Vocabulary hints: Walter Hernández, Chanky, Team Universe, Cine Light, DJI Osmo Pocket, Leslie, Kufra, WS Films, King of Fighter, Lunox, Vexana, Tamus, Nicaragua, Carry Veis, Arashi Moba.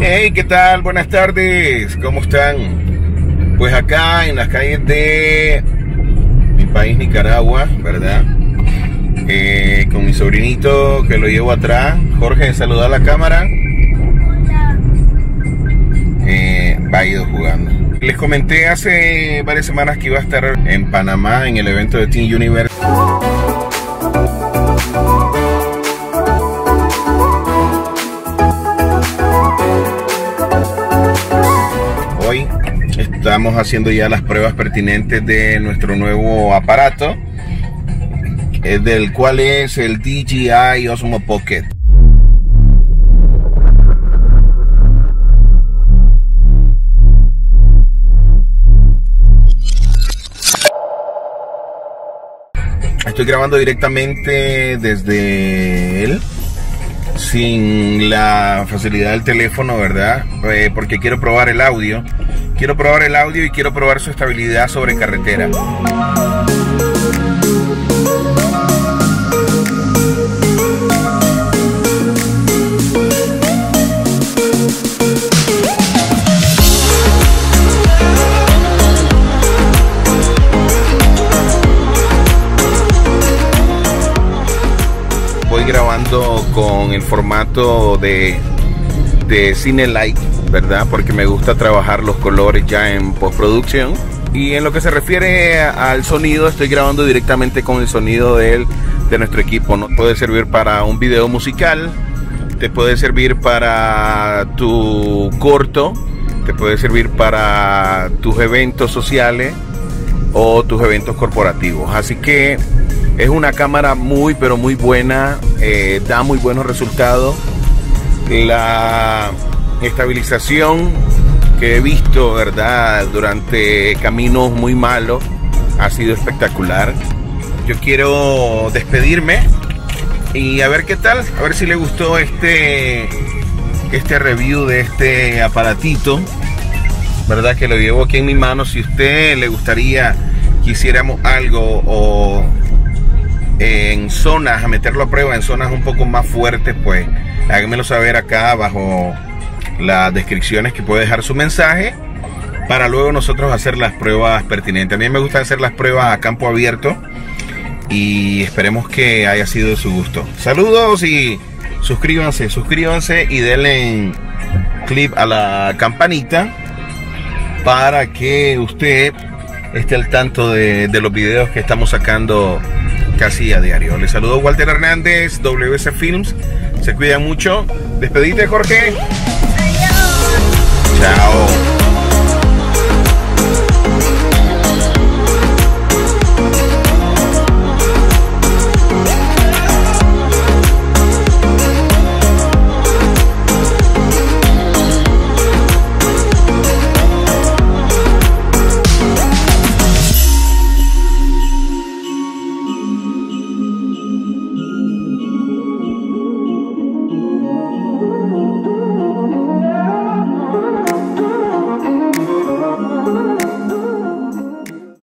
Hey, ¿qué tal? Buenas tardes, ¿cómo están? Pues acá en las calles de mi país, Nicaragua, ¿verdad? Con mi sobrinito que lo llevo atrás. Jorge, saluda a la cámara. Va ido jugando. Les comenté hace varias semanas que iba a estar en Panamá en el evento de Team Universe. Hoy estamos haciendo ya las pruebas pertinentes de nuestro nuevo aparato, del cual es el DJI Osmo Pocket. Estoy grabando directamente desde él, sin la facilidad del teléfono, ¿verdad? Porque quiero probar el audio. Quiero probar el audio y quiero probar su estabilidad sobre carretera. Grabando con el formato de Cine Light, ¿verdad? Porque me gusta trabajar los colores ya en postproducción. Y en lo que se refiere al sonido, estoy grabando directamente con el sonido de nuestro equipo, ¿no? Puede servir para un video musical, te puede servir para tu corto, te puede servir para tus eventos sociales o tus eventos corporativos. Así que es una cámara muy pero muy buena, da muy buenos resultados. La estabilización que he visto, ¿verdad?, durante caminos muy malos ha sido espectacular. Yo quiero despedirme y a ver qué tal, a ver si le gustó este review de este aparatito, ¿verdad?, que lo llevo aquí en mi mano. Si a usted le gustaría que hiciéramos algo o en zonas, a meterlo a prueba en zonas un poco más fuertes, pues háganmelo saber acá abajo las descripciones que puede dejar su mensaje para luego nosotros hacer las pruebas pertinentes. A mí me gusta hacer las pruebas a campo abierto y esperemos que haya sido de su gusto. Saludos y suscríbanse y denle click a la campanita para que usted esté al tanto de los videos que estamos sacando casi a diario. Les saludo Walter Hernández, WS Films. Se cuidan mucho. Despedite, Jorge. Chao.